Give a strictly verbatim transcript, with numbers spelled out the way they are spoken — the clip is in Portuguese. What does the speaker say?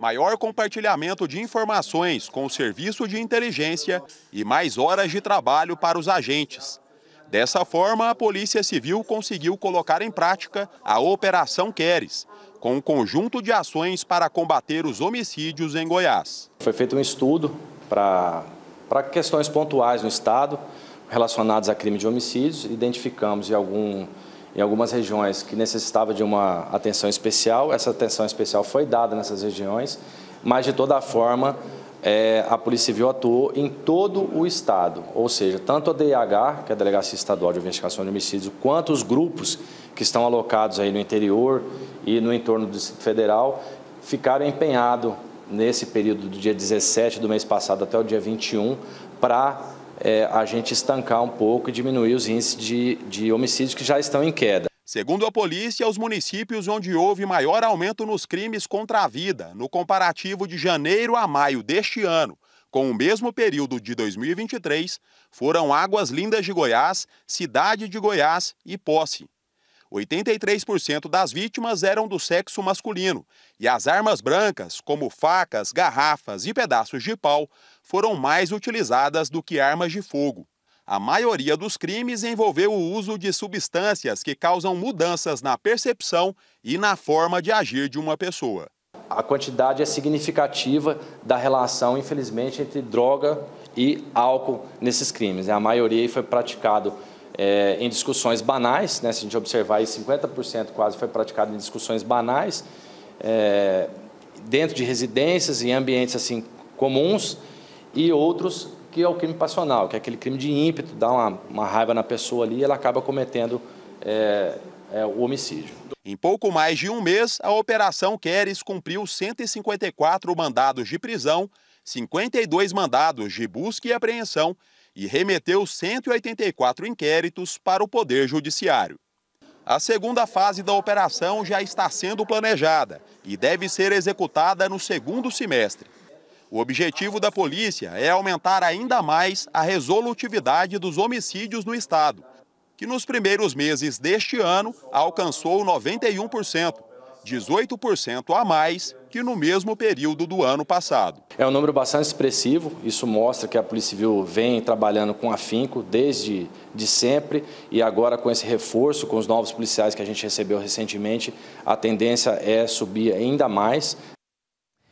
maior compartilhamento de informações com o serviço de inteligência e mais horas de trabalho para os agentes. Dessa forma, a Polícia Civil conseguiu colocar em prática a Operação Queres, com um conjunto de ações para combater os homicídios em Goiás. Foi feito um estudo para para questões pontuais no estado relacionadas a crime de homicídios. Identificamos em algum Em algumas regiões que necessitava de uma atenção especial, essa atenção especial foi dada nessas regiões, mas de toda forma é, a Polícia Civil atuou em todo o estado, ou seja, tanto a D I H, que é a Delegacia Estadual de Investigação de Homicídios, quanto os grupos que estão alocados aí no interior e no entorno do Distrito Federal, ficaram empenhados nesse período do dia dezessete do mês passado até o dia vinte e um para É, a gente estancar um pouco e diminuir os índices de, de homicídios que já estão em queda. Segundo a polícia, os municípios onde houve maior aumento nos crimes contra a vida, no comparativo de janeiro a maio deste ano, com o mesmo período de dois mil e vinte e três, foram Águas Lindas de Goiás, Cidade de Goiás e Posse. oitenta e três por cento das vítimas eram do sexo masculino e as armas brancas, como facas, garrafas e pedaços de pau, foram mais utilizadas do que armas de fogo. A maioria dos crimes envolveu o uso de substâncias que causam mudanças na percepção e na forma de agir de uma pessoa. A quantidade é significativa da relação, infelizmente, entre droga e álcool nesses crimes. A maioria foi praticado É, em discussões banais, né? Se a gente observar aí, cinquenta por cento quase foi praticado em discussões banais, é, dentro de residências e ambientes assim comuns, e outros que é o crime passional, que é aquele crime de ímpeto, dá uma, uma raiva na pessoa ali e ela acaba cometendo é, é, o homicídio. Em pouco mais de um mês, a Operação Queres cumpriu cento e cinquenta e quatro mandados de prisão, cinquenta e dois mandados de busca e apreensão, e remeteu cento e oitenta e quatro inquéritos para o Poder Judiciário. A segunda fase da operação já está sendo planejada e deve ser executada no segundo semestre. O objetivo da polícia é aumentar ainda mais a resolutividade dos homicídios no estado, que nos primeiros meses deste ano alcançou noventa e um por cento. dezoito por cento a mais que no mesmo período do ano passado. É um número bastante expressivo, isso mostra que a Polícia Civil vem trabalhando com afinco desde de sempre e agora com esse reforço, com os novos policiais que a gente recebeu recentemente, a tendência é subir ainda mais.